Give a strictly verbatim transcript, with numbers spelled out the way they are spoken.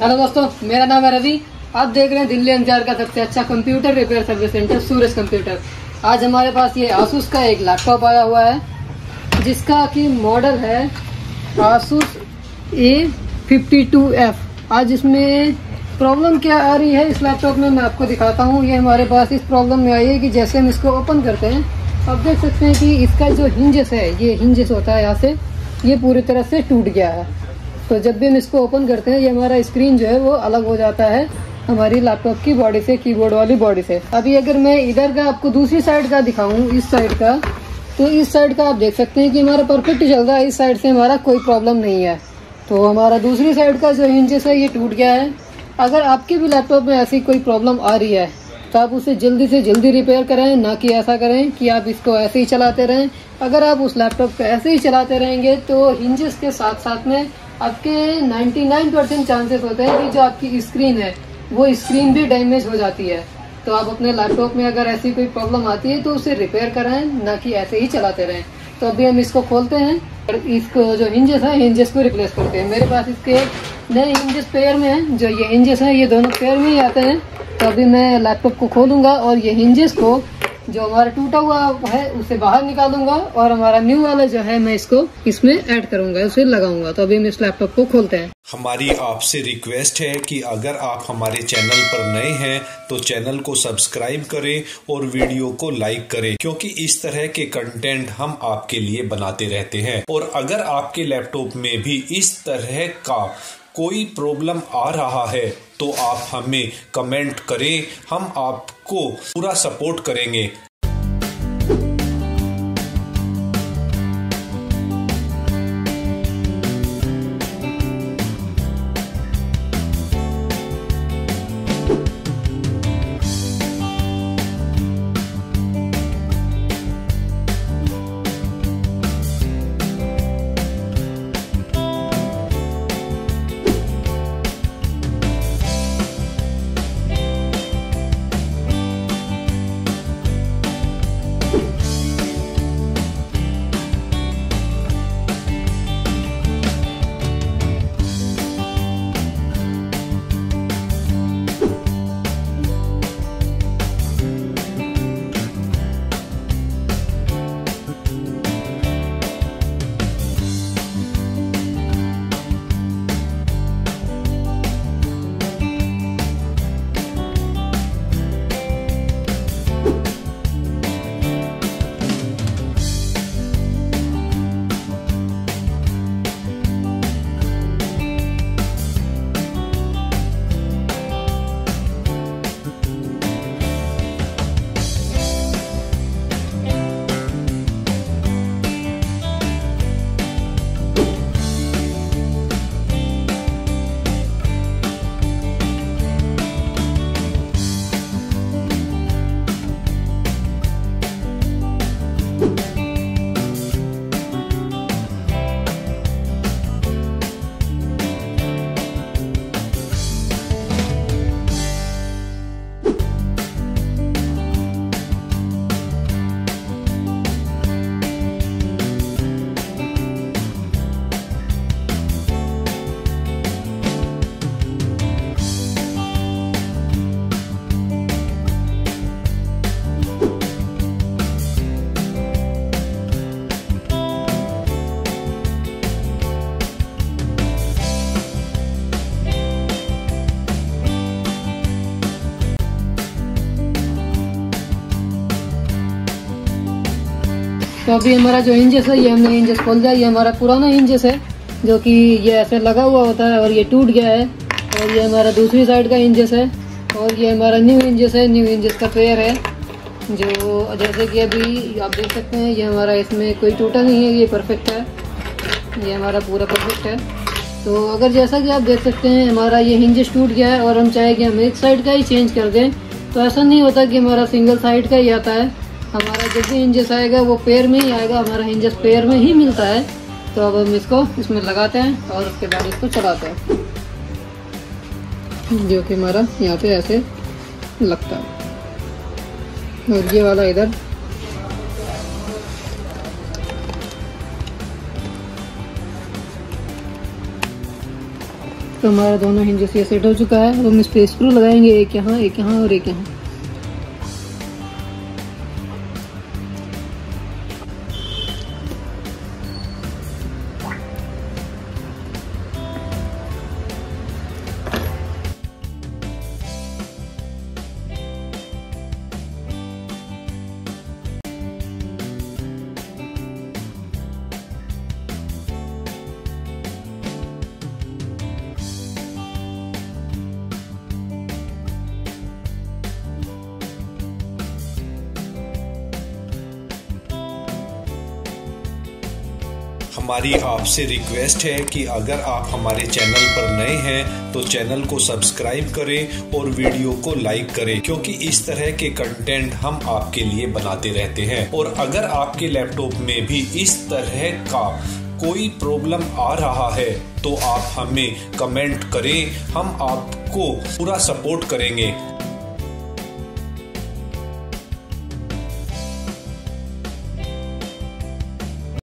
Hello दोस्तों, मेरा नाम है रवि। आप देख रहे हैं दिल्ली एनसीआर का सबसे अच्छा computer repair service centre Suraj computer. आज हमारे पास ये आसूस का एक लैपटॉप आया हुआ है जिसका कि मॉडल है Asus A fifty two F. आज इसमें प्रॉब्लम क्या आ रही है इस लैपटॉप में, मैं आपको दिखाता हूँ। ये हमारे पास इस प्रॉब्लम में आई है कि जैसे हम इसको ओपन करते हैं, आप देख सकते हैं कि इसका जो हिंजेस है, ये हिंजेस होता है यहाँ से, ये पूरी तरह से टूट गया है। तो जब भी हम इसको ओपन करते हैं, ये हमारा स्क्रीन जो है वो अलग हो जाता है हमारी लैपटॉप की बॉडी से, कीबोर्ड वाली बॉडी से। अभी अगर मैं इधर का आपको दूसरी साइड का दिखाऊं, इस साइड का, तो इस साइड का आप देख सकते हैं कि हमारा परफेक्ट चल रहा है। इस साइड से हमारा कोई प्रॉब्लम नहीं है। तो हमारा दूसरी साइड का जो हिंजेस है ये टूट गया है। अगर आपके भी लैपटॉप में ऐसी कोई प्रॉब्लम आ रही है तो आप उसे जल्दी से जल्दी रिपेयर करें, ना कि ऐसा करें कि आप इसको ऐसे ही चलाते रहें। अगर आप उस लैपटॉप को ऐसे ही चलाते रहेंगे तो हिंजेस के साथ साथ में आपके निन्यानवे परसेंट चांसेस होते हैं कि जो आपकी स्क्रीन है वो स्क्रीन भी डैमेज हो जाती है। तो आप अपने लैपटॉप में अगर ऐसी कोई प्रॉब्लम आती है तो उसे रिपेयर कराएं, ना कि ऐसे ही चलाते रहें। तो अभी हम इसको खोलते हैं और इसको जो हिंजेस है, हिंजेस को रिप्लेस करते हैं। मेरे पास इसके नए हिंजेस पेयर में हैं, जो ये हिंजेस हैं ये दोनों पेयर में ही आते हैं। तो अभी मैं लैपटॉप को खोलूँगा और ये हिंजेस को जो हमारा टूटा हुआ है उसे बाहर निकालूंगा और हमारा न्यू वाला जो है मैं इसको इसमें ऐड करूंगा, उसे लगाऊंगा। तो अभी हम इस लैपटॉप को खोलते हैं। हमारी आपसे रिक्वेस्ट है कि अगर आप हमारे चैनल पर नए हैं तो चैनल को सब्सक्राइब करें और वीडियो को लाइक करें, क्योंकि इस तरह के कंटेंट हम आपके लिए बनाते रहते हैं। और अगर आपके लैपटॉप में भी इस तरह का कोई प्रॉब्लम आ रहा है तो आप हमें कमेंट करें, हम आपको पूरा सपोर्ट करेंगे। तो अभी हमारा जो हिंजेस है, ये हमने हिंजेस खोल दिया। ये हमारा पुराना हिंजेस है जो कि ये ऐसे लगा हुआ होता है और ये टूट गया है। और ये हमारा दूसरी साइड का हिंजेस है और ये हमारा न्यू हिंजेस है, न्यू हिंजेस का पेयर है। जो जैसे कि अभी आप देख सकते हैं, ये हमारा इसमें कोई टूटा नहीं है, ये परफेक्ट है, ये हमारा पूरा परफेक्ट है। तो अगर जैसा कि आप देख सकते हैं हमारा ये हिंजेस टूट गया है और हम चाहे कि हम एक साइड का ही चेंज कर दें तो ऐसा नहीं होता कि हमारा सिंगल साइड का ही आता है। हमारा जब भी हिंजेस आएगा वो पेयर में ही आएगा, हमारा हिंजेस पेयर में ही मिलता है। तो अब हम इसको इसमें लगाते हैं और उसके बाद इसको चलाते हैं, जो कि हमारा यहाँ पे ऐसे लगता है। और ये वाला इधर, तो हमारा दोनों हिंजेस ये सेट हो चुका है। अब हम इस पे स्क्रू लगाएंगे, एक यहाँ एक यहाँ और एक यहाँ। हमारी आपसे रिक्वेस्ट है कि अगर आप हमारे चैनल पर नए हैं तो चैनल को सब्सक्राइब करें और वीडियो को लाइक करें, क्योंकि इस तरह के कंटेंट हम आपके लिए बनाते रहते हैं। और अगर आपके लैपटॉप में भी इस तरह का कोई प्रॉब्लम आ रहा है तो आप हमें कमेंट करें, हम आपको पूरा सपोर्ट करेंगे।